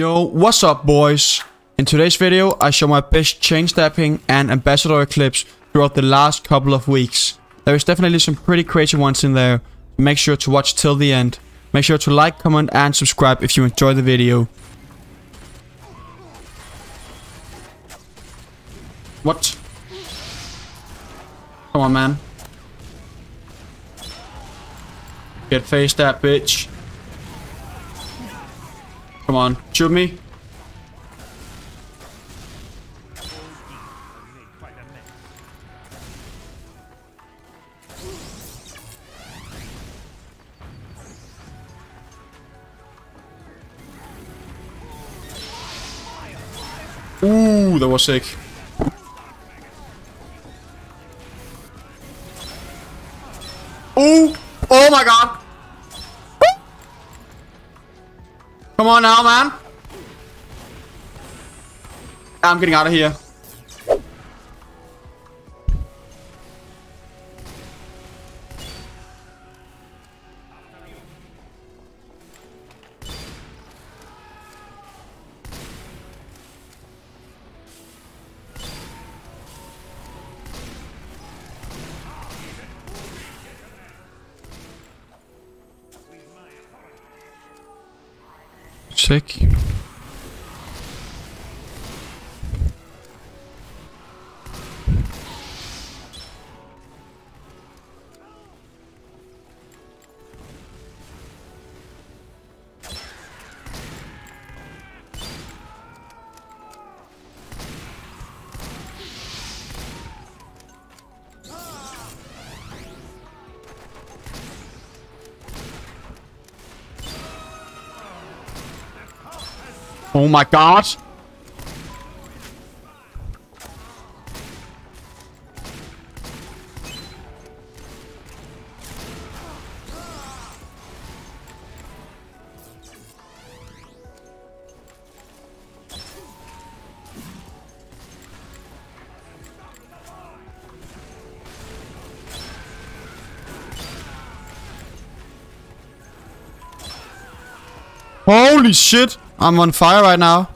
Yo, what's up, boys? In today's video, I show my best chain snapping and ambassador clips throughout the last couple of weeks. There is definitely some pretty crazy ones in there. Make sure to watch till the end. Make sure to like, comment, and subscribe if you enjoy the video. What? Come on, man. Get faced, that bitch. Come on, shoot me. Ooh, that was sick. Ooh, oh my god. Come on now, man. I'm getting out of here. Sick. Oh my god! Holy shit! I'm on fire right now.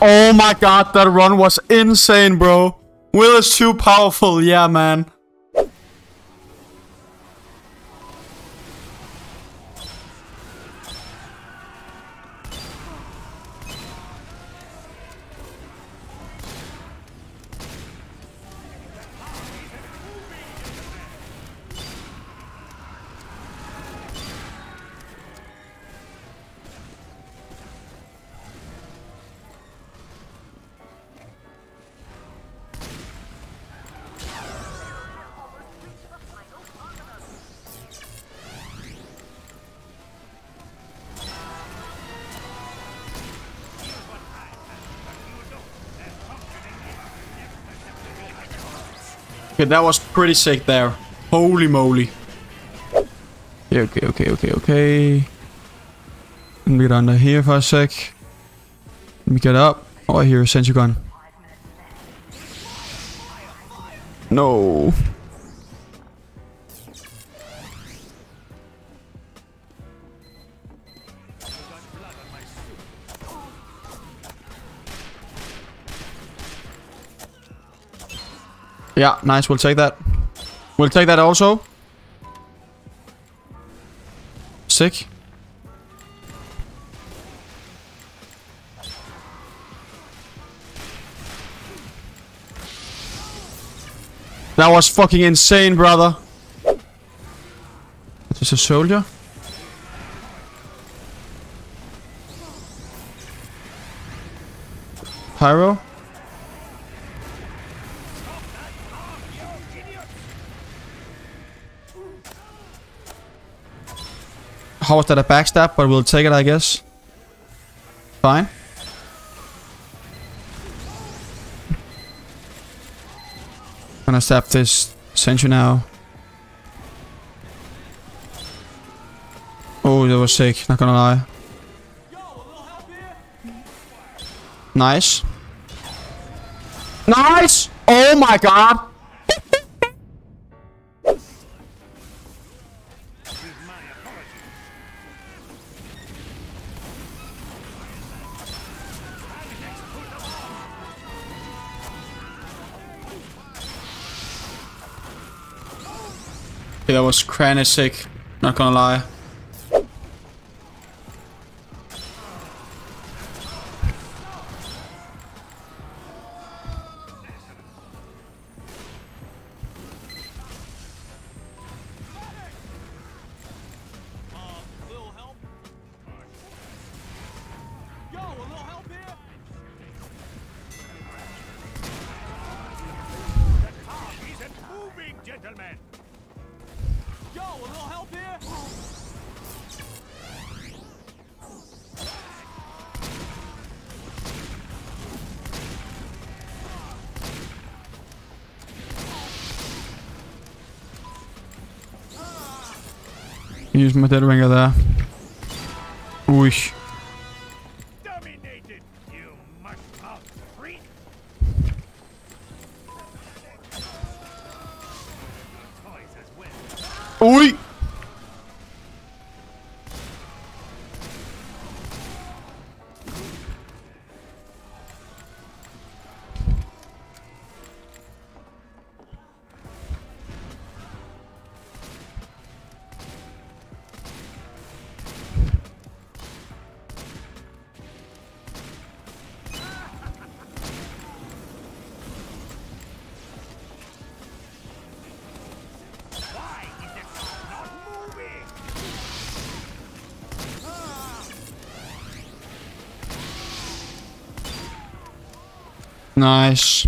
Oh my god, that run was insane, bro. Will is too powerful, yeah, man. Okay, that was pretty sick there. Holy moly. Okay. Let me get under here for a sec. Let me get up. Oh, I hear a sentry gun. No. Yeah, nice. We'll take that. We'll take that also. Sick. That was fucking insane, brother. Is this a soldier? Pyro? How was that a backstab? But we'll take it, I guess. Fine. Gonna stab this sentry now. Oh, that was sick, not gonna lie. Nice. Nice! Oh my god! That was cranny sick, not gonna lie. Use my dead ringer there. Whoosh. Oi! Nice.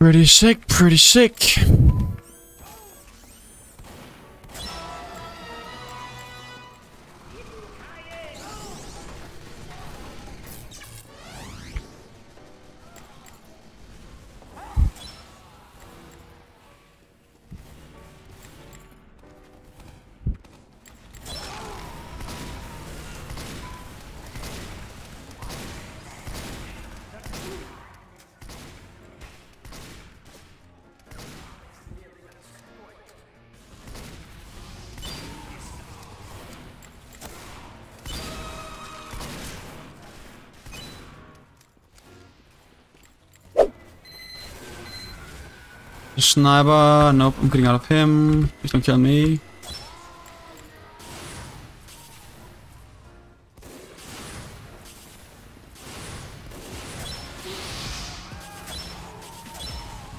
Pretty sick, pretty sick. Sniper, nope, I'm getting out of him. Please don't kill me.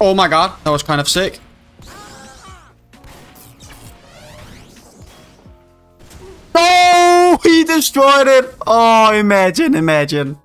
Oh my god, that was kind of sick. Oh, he destroyed it. Oh, imagine, imagine.